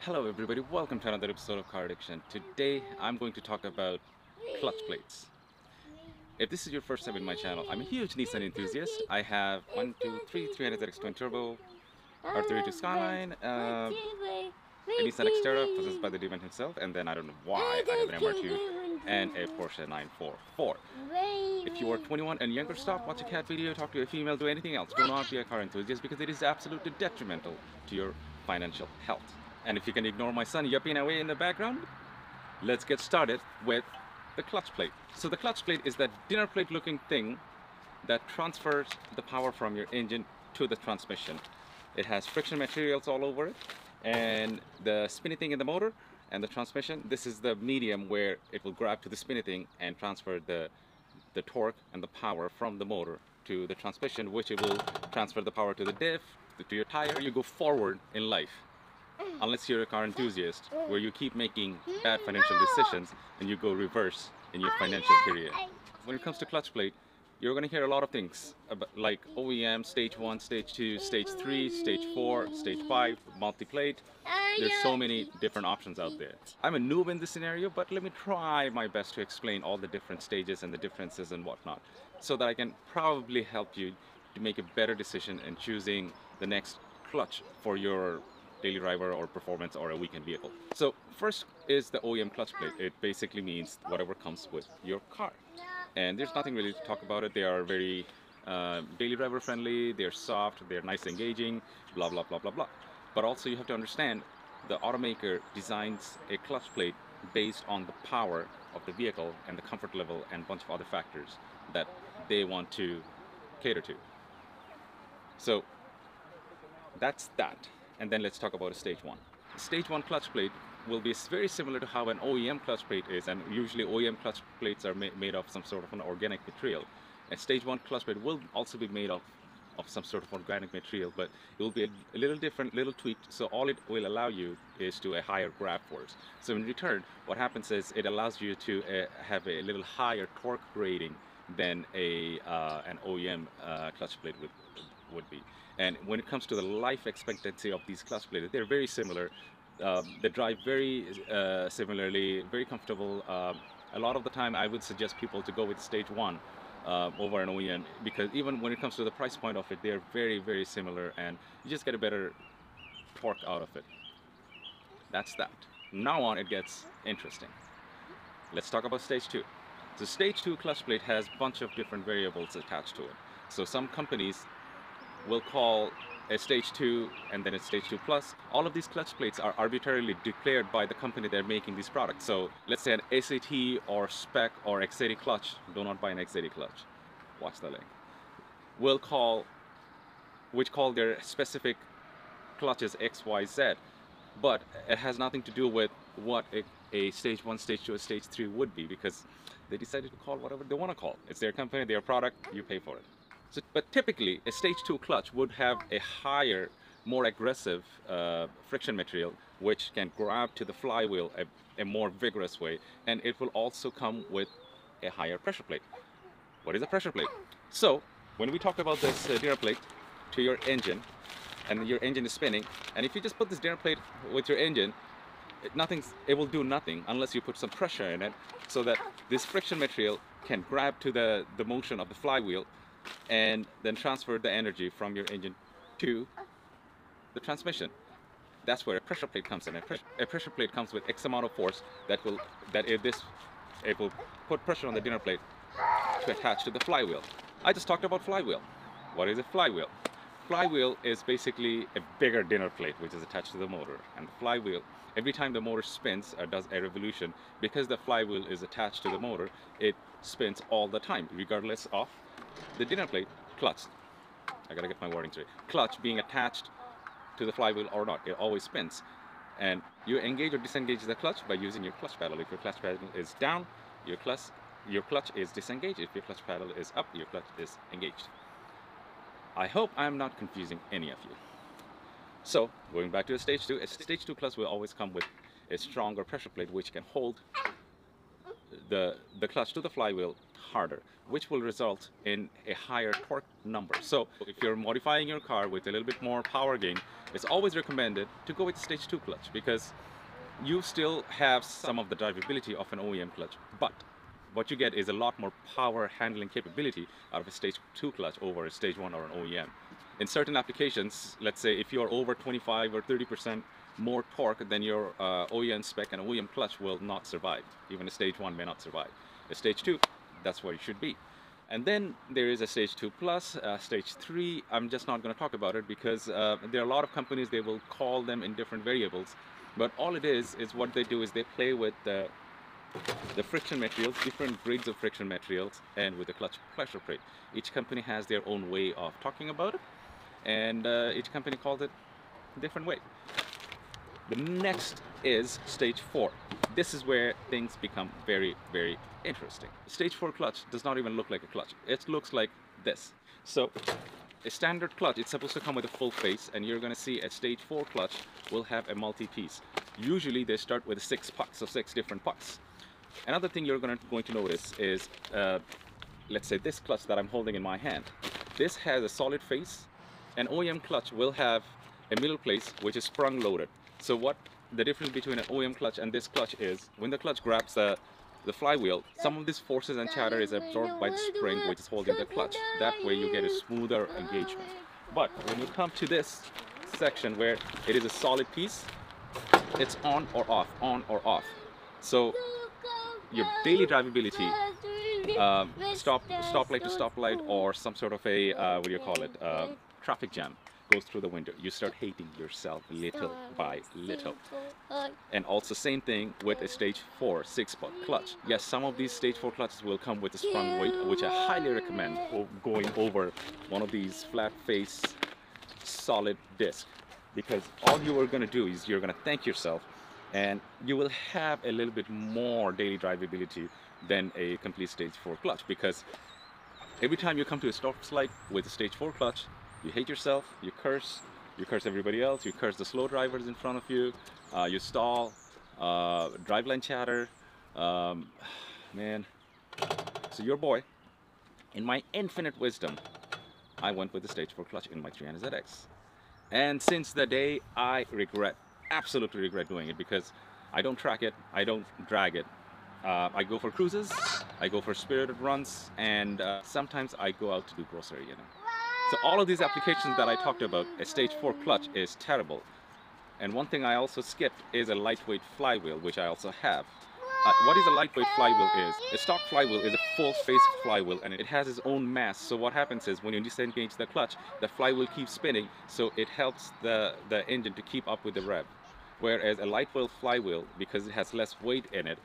Hello everybody, welcome to another episode of Car Addiction. Today I'm going to talk about clutch plates. If this is your first time in my channel, I'm a huge Nissan enthusiast. I have 1, 2, 3 300ZX twin turbo, R32 Skyline, a Nissan X-Terra possessed by the demon himself, and then I don't know why I have an MR2 and a Porsche 944. If you are 21 and younger, stop, watch a cat video, talk to a female, do anything else. Do not be a car enthusiast because it is absolutely detrimental to your financial health. And if you can ignore my son yupping away in the background, let's get started with the clutch plate. So the clutch plate is that dinner plate looking thing that transfers the power from your engine to the transmission. It has friction materials all over it, and the spinny thing in the motor and the transmission, this is the medium where it will grab to the spinny thing and transfer the torque and the power from the motor to the transmission, which it will transfer the power to the diff, to your tire. You go forward in life, unless you're a car enthusiast where you keep making bad financial decisions and you go reverse in your financial career. When it comes to clutch plate, you're going to hear a lot of things about, like OEM, Stage 1, Stage 2, Stage 3, Stage 4, Stage 5, Multi-Plate. There's so many different options out there. I'm a noob in this scenario, but let me try my best to explain all the different stages and the differences and whatnot, so that I can probably help you to make a better decision in choosing the next clutch for your daily driver or performance or a weekend vehicle. So first is the OEM clutch plate. It basically means whatever comes with your car. And there's nothing really to talk about it. They are very daily driver friendly, they're soft, they're nice engaging, blah, blah, blah, blah, blah. But also you have to understand the automaker designs a clutch plate based on the power of the vehicle and the comfort level and a bunch of other factors that they want to cater to. So that's that. And then let's talk about a Stage 1. Stage 1 clutch plate will be very similar to how an OEM clutch plate is, and usually OEM clutch plates are made of some sort of an organic material. A Stage 1 clutch plate will also be made of some sort of organic material, but it will be a little different, little tweaked, so all it will allow you is to a higher grab force. So in return, what happens is it allows you to have a little higher torque rating than an OEM clutch plate would be. And when it comes to the life expectancy of these clutch plates, they're very similar. They drive very similarly, very comfortable. A lot of the time I would suggest people to go with Stage 1 over an OEM, because even when it comes to the price point of it, they're very, very similar and you just get a better torque out of it. That's that. Now on, it gets interesting. Let's talk about Stage 2. So Stage 2 clutch plate has a bunch of different variables attached to it. So some companies will call a Stage 2 and then a Stage 2 Plus. All of these clutch plates are arbitrarily declared by the company that are making these products. So let's say an S80 or SPEC or X80 clutch, do not buy an X80 clutch, watch the link, which call their specific clutches XYZ, but it has nothing to do with what a Stage 1, Stage 2, or Stage 3 would be, because they decided to call whatever they want to call. It's their company, their product, you pay for it. So, but typically, a Stage 2 clutch would have a higher, more aggressive friction material, which can grab to the flywheel a more vigorous way, and it will also come with a higher pressure plate. What is a pressure plate? So, when we talk about this dinner plate to your engine, and your engine is spinning, and if you just put this dinner plate with your engine, it will do nothing unless you put some pressure in it, so that this friction material can grab to the motion of the flywheel, and then transfer the energy from your engine to the transmission. That's where a pressure plate comes in. A pressure plate comes with X amount of force that will put pressure on the dinner plate to attach to the flywheel. I just talked about flywheel. What is a flywheel? Flywheel is basically a bigger dinner plate which is attached to the motor, and the flywheel, every time the motor spins or does a revolution, because the flywheel is attached to the motor, it spins all the time regardless of the dinner plate clutch. I gotta get my wording straight. Clutch being attached to the flywheel or not, it always spins. And you engage or disengage the clutch by using your clutch pedal. If your clutch pedal is down, your clutch is disengaged. If your clutch pedal is up, your clutch is engaged. I hope I'm not confusing any of you. So going back to the Stage 2, a Stage 2 clutch will always come with a stronger pressure plate which can hold the clutch to the flywheel harder, which will result in a higher torque number. So if you're modifying your car with a little bit more power gain, it's always recommended to go with Stage 2 clutch, because you still have some of the drivability of an OEM clutch, but what you get is a lot more power handling capability out of a Stage 2 clutch over a Stage 1 or an OEM. In certain applications, let's say if you're over 25 or 30% more torque than your OEM spec, and OEM clutch will not survive. Even a Stage 1 may not survive. A Stage 2, that's where you should be. And then there is a Stage 2 Plus, Stage 3. I'm just not going to talk about it because there are a lot of companies, they will call them in different variables. But all it is what they do is they play with the friction materials, different grades of friction materials, and with the clutch pressure plate. Each company has their own way of talking about it, and each company calls it a different way. The next is Stage 4. This is where things become very, very interesting. Stage 4 clutch does not even look like a clutch. It looks like this. So a standard clutch, it's supposed to come with a full face, and you're going to see a Stage 4 clutch will have a multi-piece. Usually they start with 6 pucks, so 6 different pucks. Another thing you're going to notice is, let's say this clutch that I'm holding in my hand. This has a solid face. An OEM clutch will have a middle place which is sprung loaded. So what the difference between an OEM clutch and this clutch is, when the clutch grabs the flywheel, some of these forces and chatter is absorbed by the spring which is holding the clutch. That way you get a smoother engagement. But when you come to this section where it is a solid piece, it's on or off, on or off. So your daily drivability, stoplight to stoplight, or some sort of a, what do you call it, traffic jam goes through the window. You start hating yourself little by little. And also same thing with a Stage 4 6-spot clutch. Yes, some of these Stage 4 clutches will come with a sprung weight, which I highly recommend going over one of these flat face solid discs, because all you are going to do is you're going to thank yourself, and you will have a little bit more daily drivability than a complete Stage 4 clutch, because every time you come to a stop light with a Stage 4 clutch, you hate yourself, you curse everybody else, you curse the slow drivers in front of you, you stall, driveline chatter, man. So your boy, in my infinite wisdom, I went with the Stage 4 clutch in my 300ZX. And since the day, I regret, absolutely regret doing it, because I don't track it, I don't drag it. I go for cruises, I go for spirited runs, and sometimes I go out to do grocery, you know. So all of these applications that I talked about, a Stage 4 clutch is terrible. And one thing I also skipped is a lightweight flywheel, which I also have. What is a lightweight flywheel is, a stock flywheel is a full face flywheel, and it has its own mass. So what happens is when you disengage the clutch, the flywheel keeps spinning, so it helps the engine to keep up with the rev. Whereas a lightweight flywheel, because it has less weight in it,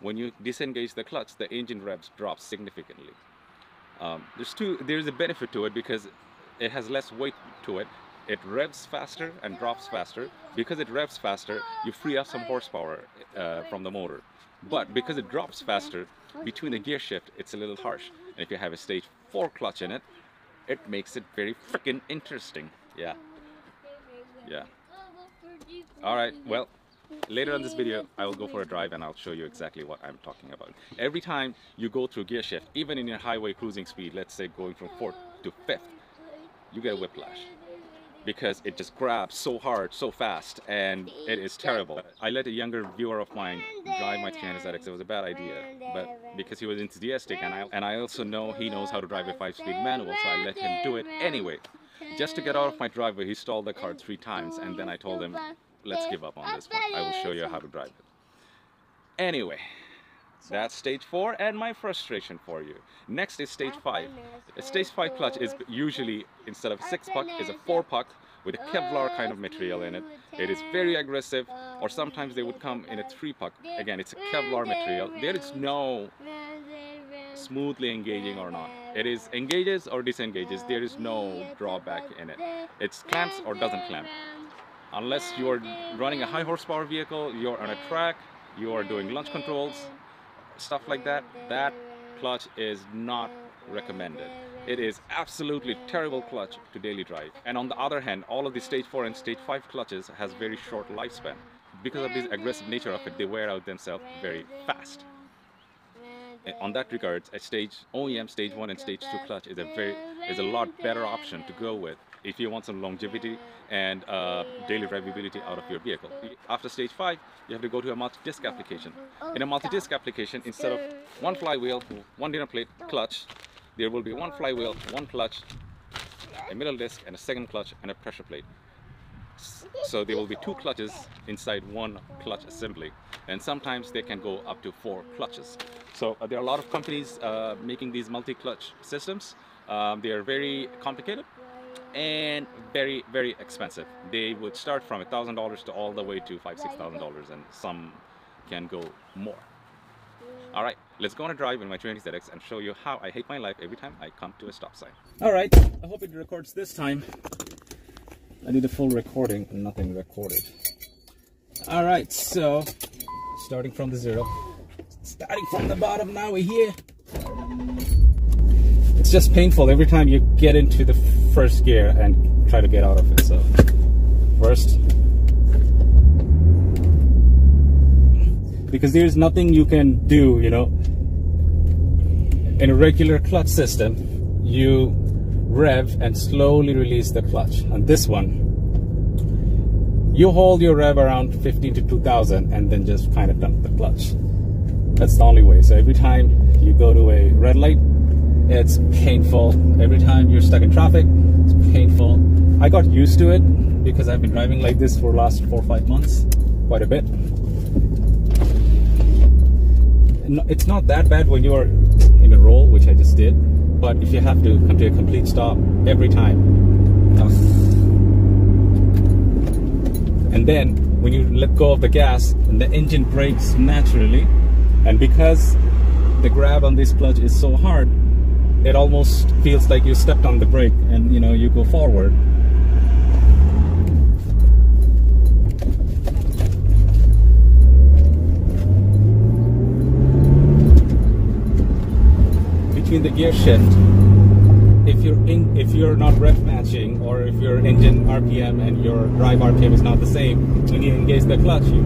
when you disengage the clutch, the engine revs drop significantly. There's a benefit to it because it has less weight to it. It revs faster and drops faster. Because it revs faster, you free up some horsepower from the motor. But because it drops faster, between the gear shift, it's a little harsh. And if you have a Stage 4 clutch in it, it makes it very freaking interesting. Yeah. Yeah. All right. Well, later on this video, I will go for a drive and I'll show you exactly what I'm talking about. Every time you go through gear shift, even in your highway cruising speed, let's say going from 4th to 5th, you get a whiplash because it just grabs so hard, so fast, and it is terrible. I let a younger viewer of mine drive my 300ZX. It was a bad idea, but because he was enthusiastic, and I also know he knows how to drive a 5-speed manual, so I let him do it anyway. Just to get out of my driveway, he stalled the car 3 times, and then I told him, let's give up on this one. I will show you how to drive it. Anyway, that's Stage 4 and my frustration for you. Next is Stage 5. A Stage 5 clutch is usually, instead of a 6-puck, is a 4-puck with a Kevlar kind of material in it. It is very aggressive, or sometimes they would come in a 3-puck. Again, it's a Kevlar material. There is no smoothly engaging or not. It is engages or disengages. There is no drawback in it. It's clamps or doesn't clamp. Unless you're running a high horsepower vehicle, you're on a track, you are doing launch controls, stuff like that, that clutch is not recommended. It is absolutely terrible clutch to daily drive. And on the other hand, all of the Stage 4 and Stage 5 clutches has very short lifespan. Because of this aggressive nature of it, they wear out themselves very fast. on that regard, a OEM Stage 1 and Stage 2 clutch is a lot better option to go with if you want some longevity and daily drivability out of your vehicle. After Stage 5, you have to go to a multi-disc application. In a multi-disc application, instead of one flywheel, one dinner plate clutch, there will be one flywheel, one clutch, a middle disc, and a second clutch, and a pressure plate. So there will be two clutches inside one clutch assembly, and sometimes they can go up to 4 clutches. So there are a lot of companies making these multi-clutch systems. They are very complicated and very, very expensive. They would start from $1,000 to all the way to $5,000–6,000, and some can go more. Alright, let's go on a drive in my 300ZX and show you how I hate my life every time I come to a stop sign. Alright, I hope it records this time. I did a full recording and nothing recorded. Alright, so starting from the zero. Starting from the bottom, now we're here. It's just painful every time you get into the first gear and try to get out of it. So first, because there's nothing you can do, you know. In a regular clutch system, you rev and slowly release the clutch. On this one, you hold your rev around 15 to 2,000 and then just kind of dump the clutch. That's the only way. So every time you go to a red light, it's painful. Every time you're stuck in traffic, it's painful. I got used to it because I've been driving like this for the last 4 or 5 months, quite a bit. It's not that bad when you're in a roll, which I just did. But if you have to come to a complete stop every time, and then when you let go of the gas, and the engine brakes naturally, and because the grab on this clutch is so hard, it almost feels like you stepped on the brake, and you know, you go forward. Between the gear shift, if you're not rev matching, or if your engine RPM and your drive RPM is not the same, when you engage the clutch, you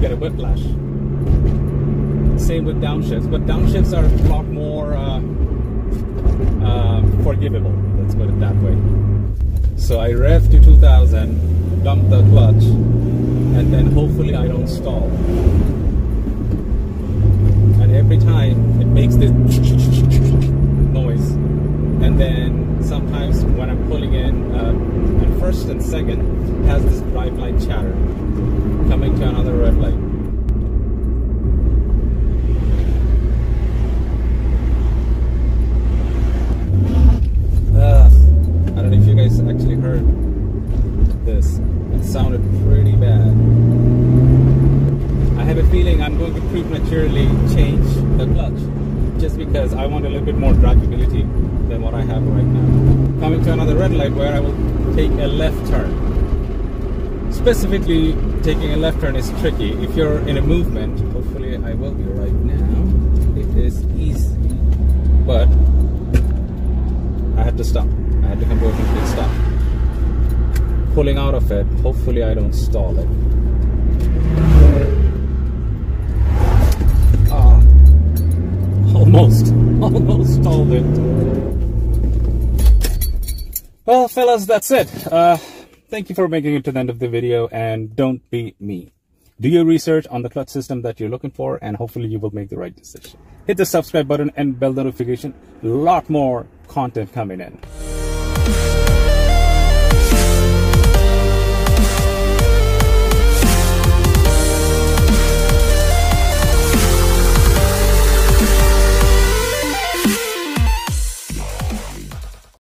get a whiplash. Same with downshifts, but downshifts are a lot more forgivable. Let's put it that way. So I rev to 2,000, dump the clutch, and then hopefully I don't stall. Every time it makes this noise, and then sometimes when I'm pulling in, and first and second has this drive light chatter coming to another red light. I don't know if you guys actually heard this. It sounded pretty bad. I have a feeling I'm going to prematurely change the clutch just because I want a little bit more drivability than what I have right now. Coming to another red light where I will take a left turn. Specifically, taking a left turn is tricky. If you're in a movement, hopefully I will be right now. It is easy, but I had to stop. I had to come to a complete stop. Pulling out of it, hopefully I don't stall it. Almost stalled it. Well, fellas, that's it. Thank you for making it to the end of the video, and don't be me. Do your research on the clutch system that you're looking for, and hopefully you will make the right decision. Hit the subscribe button and bell notification. A lot more content coming in.